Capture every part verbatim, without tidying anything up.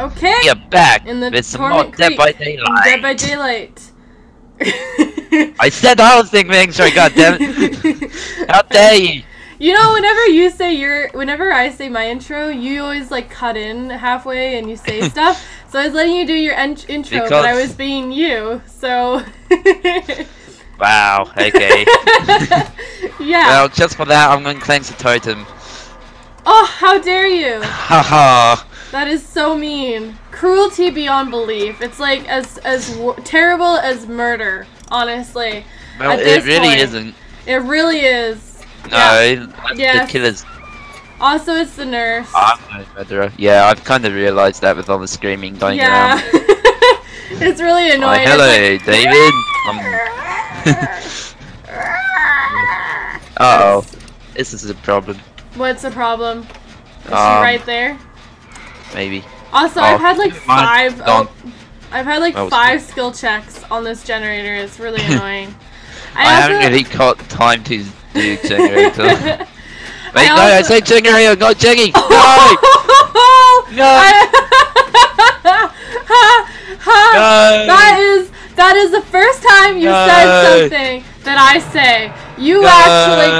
Okay. You're back. In the it's about Dead by Daylight. Dead by Daylight. I said I was thinking. Sorry, goddammit. How dare you? You know, whenever you say your, whenever I say my intro, you always like cut in halfway and you say stuff. So I was letting you do your ent intro, because... but I was being you. So. Wow. Okay. Yeah. Well, just for that, I'm going to claim the totem. Oh, how dare you! Haha. That is so mean. Cruelty beyond belief. It's like as as w terrible as murder. Honestly. Well, it really point. isn't. It really is. No, yeah. that's yes. the killers. Also, it's the nurse. I'm no murderer. Yeah, I've kind of realized that with all the screaming going yeah. around. It's really annoying. Oh, hello, like, David. um. Uh oh, this is a problem. What's the problem? Is um, she right there? Maybe. Also, oh, I've had like five. Oh, I've had like five good. skill checks on this generator. It's really annoying. I, I haven't really got time to do generator. Wait, I no, also... I said generator, not Jenny. No. No. I... ha, ha. No. That is that is the first time you no. said something that I say. You no. actually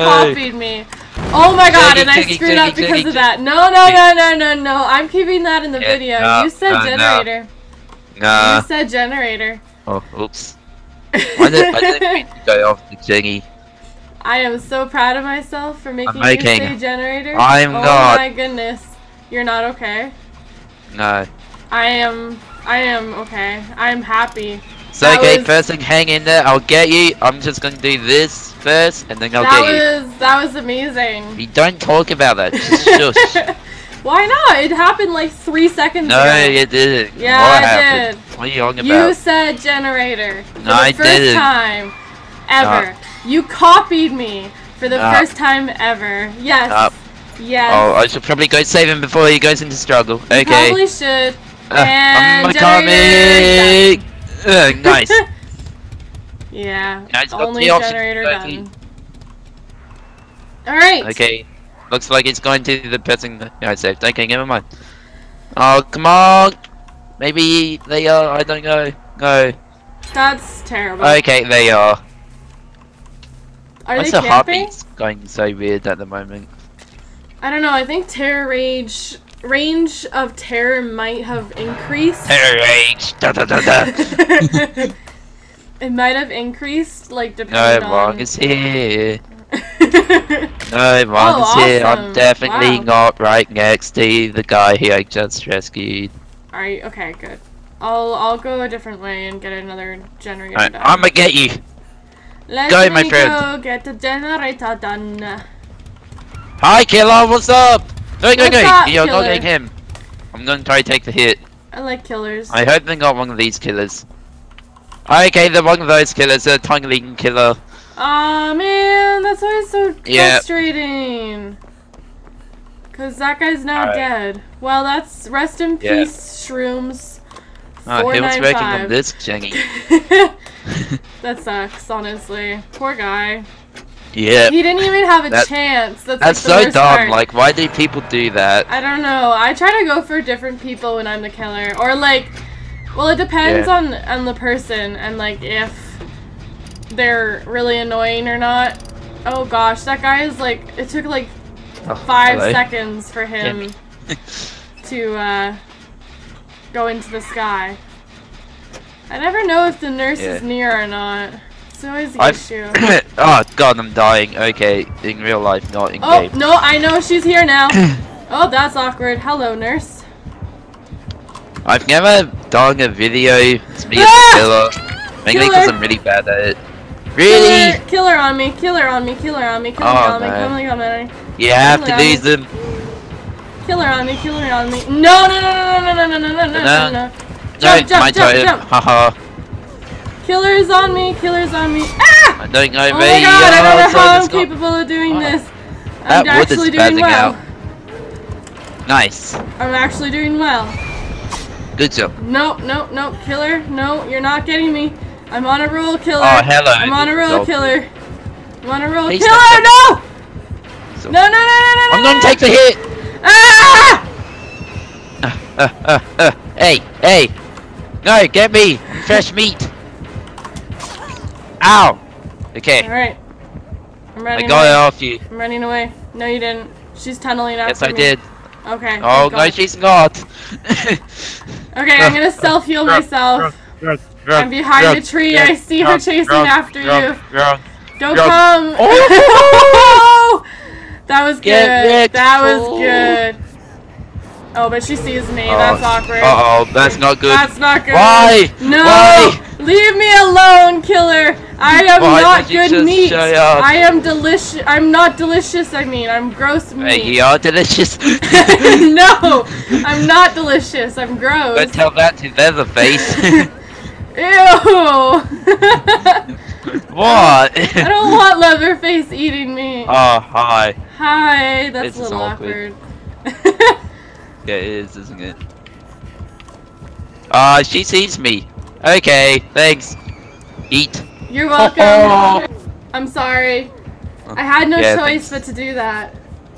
copied me. Oh my god, Jenny, and I Jenny, screwed Jenny, up because Jenny, of that. No, no, no, no, no, no. I'm keeping that in the yeah, video. No, you said no, generator. No. You said generator. Oh, oops. I didn't, I didn't mean to go off the Jenny. I am so proud of myself for making, making you say generator. I am oh not. Oh my goodness. You're not okay? No. I am, I am okay. I am happy. So that okay, was, first thing, hang in there, I'll get you. I'm just gonna do this first, and then I'll that get was, you. That was amazing. We don't talk about that, just shush. Why not? It happened like three seconds no, ago. No, you didn't. Yeah, what I happened? did. What are you on about? You said generator for no, the I first didn't. time ever. No. You copied me for the no. first time ever. Yes. No. Yes. Oh, I should probably go save him before he goes into struggle. You okay. probably should. Uh, and I'm generator. Uh, nice. Yeah. Nice. Only generator done. All right. Okay. Looks like it's going to the person that I saved. Okay, never mind. Oh, come on. Maybe they are. I don't know. No. That's terrible. Okay, they are. Are What's they the camping? Heartbeat's going so weird at the moment. I don't know. I think terror rage. Range of terror might have increased. Terror range. Da, da, da, da. It might have increased, like depending no, on. No, Wong is here. No, Wong oh, is here. Awesome. I'm definitely wow. not right next to the guy who I just rescued. All right. Okay. Good. I'll I'll go a different way and get another generator. Right, done. I'm gonna get you. Let go, me my friend. Go get the generator done. Hi, killer. What's up? No, no, no! You're not getting him. I'm gonna try to take the hit. I like killers. I hope they got one of these killers. Okay, they're one of those killers. They're a tongue-leading killer. Aw, oh, man, that's why it's so yeah. frustrating. Cause that guy's now right. dead. Well, that's rest in yeah. peace, Shrooms. Oh, he was working on this, Jenny. That sucks, honestly. Poor guy. Yeah. He didn't even have a that, chance. That's, that's like so dumb. Part. Like, why do people do that? I don't know. I try to go for different people when I'm the killer, or like, well, it depends yeah. on on the person and like if they're really annoying or not. Oh gosh, that guy is like. It took like oh, five hello. seconds for him to uh, go into the sky. I never know if the nurse yeah. is near or not. It's always the issue. Oh god, I'm dying. Okay, in real life, not in oh, game. Oh no, I know she's here now. Oh, that's awkward. Hello, nurse. I've never done a video. It's me ah! a killer. Mainly because I'm really bad at it. Really? Killer, killer on me. Killer on me. Killer on me. Killer oh, on me. Killer on me. You killer have to lose them. Killer on me. Killer on me. No, no, no, no, no, no, no, no, no, no, no. Jump, jump, jump, jump. Haha. Killer's on me, killer's on me. Ah! I don't know, oh me. my god, I don't know oh, how I'm capable of doing oh. this. I'm that actually doing well. Out. Nice. I'm actually doing well. Good job. No, no, no, killer. No, you're not getting me. I'm on a roll, killer. Oh, hello. I'm on a roll, killer. I'm on a roll, Please killer. No! No, no, no, no, no, no. I'm gonna take the hit. Ah! uh, uh, uh. Hey, hey! No, get me! Fresh meat! Ow! Okay. Alright. I'm running I got away. it off you. I'm running away. No, you didn't. She's tunneling after Yes, I me. did. Okay. Oh, no, she's not. Okay, I'm gonna self-heal myself. I'm behind a tree. I see her chasing after you. Don't come! Oh! That was good. That was good. Oh, but she sees me. Oh. That's awkward. Uh oh, that's not good. That's not good. Why? No! Why? Leave me alone, killer! I am Why not good meat. I am delicious. I'm not delicious. I mean, I'm gross meat. You are delicious. No, I'm not delicious. I'm gross. Don't tell that to Leatherface. Ew. What? I don't want Leatherface eating me. Oh, hi. Hi. That's a little awkward. Yeah, it is, isn't it? Ah, uh, she sees me. Okay, thanks. Eat. You're welcome. Oh. I'm sorry. I had no yeah, choice thanks. but to do that.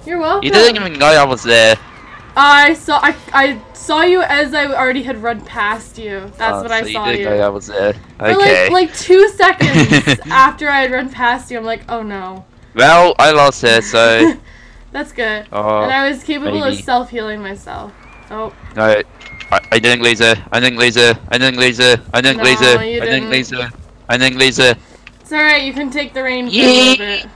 You're welcome. You didn't even know I was there. I saw. I I saw you as I already had run past you. That's oh, what so I saw you. Didn't you. Know I was there. Okay. For like like two seconds after I had run past you, I'm like, oh no. Well, I lost her, so. That's good. Oh, and I was capable maybe. of self-healing myself. Oh. No, I, I didn't lose her. I didn't lose her. I didn't lose her. I didn't no, lose her. I didn't. didn't lose her. I didn't lose her. It's alright, you can take the rain for a little bit.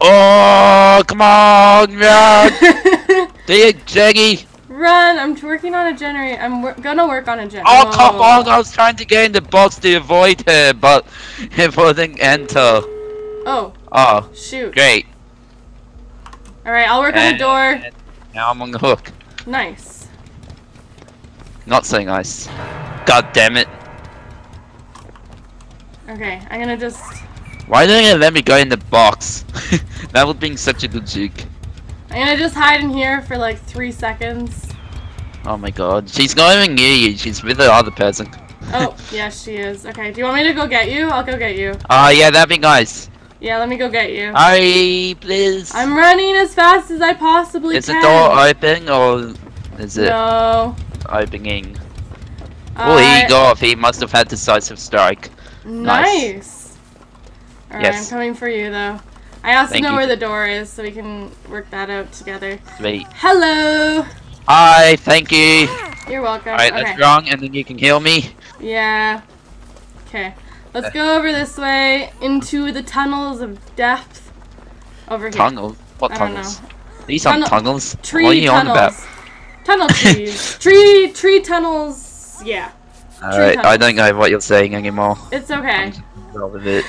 Oh, come on, run! Dear Jenny! Run! I'm working on a generator. I'm wor gonna work on a generator. Oh, come on! I was trying to get in the box to avoid her, but it wouldn't enter. Oh. Oh. Shoot. Great. Alright, I'll work and, on the door. Now I'm on the hook. Nice. Not so nice. God damn it. Okay, I'm gonna just... Why didn't you let me go in the box? That would be such a good juke. I'm gonna just hide in here for like three seconds. Oh my god. She's not even near you, she's with the other person. Oh, yeah, she is. Okay, do you want me to go get you? I'll go get you. Oh uh, yeah, that'd be nice. Yeah, let me go get you. I please. I'm running as fast as I possibly is can. Is the door open or is it no. opening? Uh, well, he got off. He must have had decisive strike. Nice. nice. Alright, yes. I'm coming for you though. I also Thank know you. where the door is, so we can work that out together. Sweet. Hello. Hi. Thank you. You're welcome. Alright, okay. That's wrong, and then you can heal me. Yeah. Okay. Let's go over this way, into the tunnels of depth, over here. Tunnels? What tunnels? These aren't tunnels. Tree what are you tunnels. on about? Tunnel trees. tree, tree tunnels, yeah. Alright, I don't know what you're saying anymore. It's okay. I'm with it.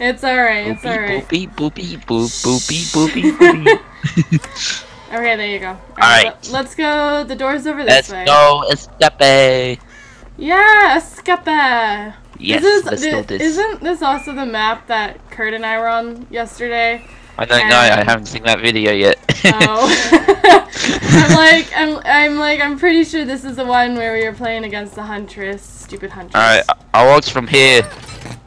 It's alright, it's alright. Boopy, boopy, boopy, boopy, boopy, boopy. Okay, there you go. Alright. All right. Let's go, the door's over this Let's way. Let's go, escape. Yeah, escape. Yes, this is, let's th do this. Isn't this also the map that Kurt and I were on yesterday? I don't know. I haven't seen that video yet. Oh, I'm like, I'm, I'm like, I'm pretty sure this is the one where we were playing against the Huntress, stupid Huntress. All right, I'll watch from here.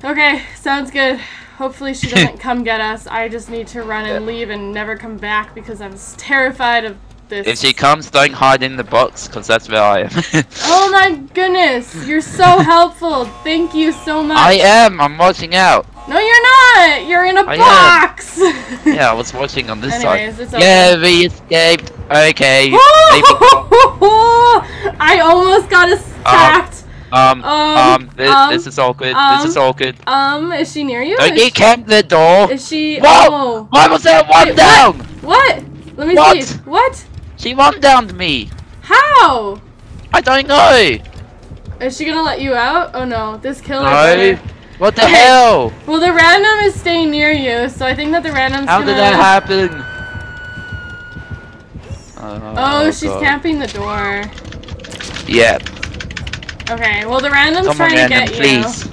Okay, sounds good. Hopefully she doesn't come get us. I just need to run and yeah. leave and never come back because I'm terrified of. This. If she comes, don't hide in the box, because that's where I am. Oh my goodness, you're so helpful. Thank you so much. I am, I'm watching out. No, you're not. You're in a I box. Yeah, I was watching on this Anyways, side. It's okay. Yeah, we escaped. Okay. I almost got attacked. Um, um, um, um, this, um this is all good. Um, this is all good. Um, is she near you? Don't you camp the door. Is she? Whoa! Oh. Why was there one Wait, down? What? what? Let me what? see. What? She one-downed me! How? I don't know! Is she gonna let you out? Oh no, this killer. No. What the okay. hell? Well, the random is staying near you, so I think that the random's How gonna... How did that happen? Oh, oh she's God. camping the door. Yeah. Okay, well the random's Someone trying random, to get please. you.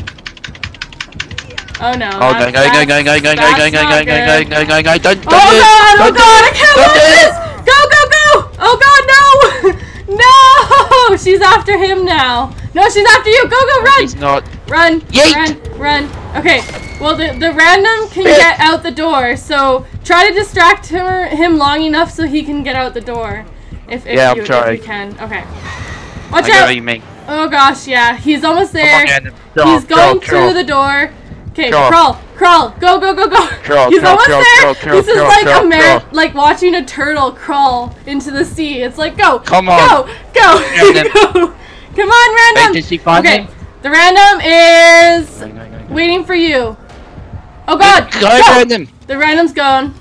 Oh no. Oh, go, go, go, go, go, go, go, go, go, go, go, go, go, go, don't, don't Oh God, oh God, I can't watch this! Go, go, go! Oh God, no! No! She's after him now. No, she's after you. Go, go, run! She's not. Run, Yeet. run, run. Okay, well, the, the random can get out the door, so try to distract her, him long enough so he can get out the door. If, if yeah, you, I'm trying. If you can. Okay. Watch I out! What you mean. Oh gosh, yeah. He's almost there. On, jump, He's going jump, through jump. the door. Okay, crawl, crawl, go, go, go, go. Crawl, He's crawl, almost crawl, there. Crawl, crawl, this is crawl, like crawl, a mar crawl. like watching a turtle crawl into the sea. It's like go, Come on. go, go, go. Come on, random. Wait, did she find okay, me? The random is go, go, go, go. waiting for you. Oh god, go, go. random. The random's gone.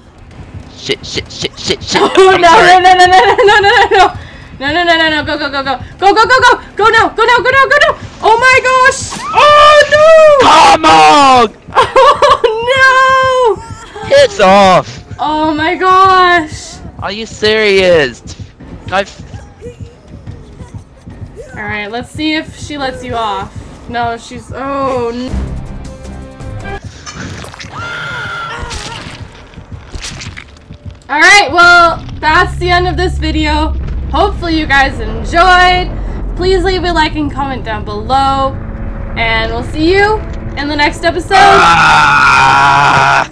Shit, shit, shit, shit, shit. Oh no, no, no, no, no, no, no, no, no. No, no, no, no, no, go, go, go, go. Go, go, go, go. Go now, go now, go now, go now. Oh my gosh. Oh no. Come on. Oh no. It's off. Oh my gosh. Are you serious? I've... All right, let's see if she lets you off. No, she's... Oh no. All right, well, that's the end of this video. Hopefully you guys enjoyed. Please leave a like and comment down below. And we'll see you in the next episode. Ah!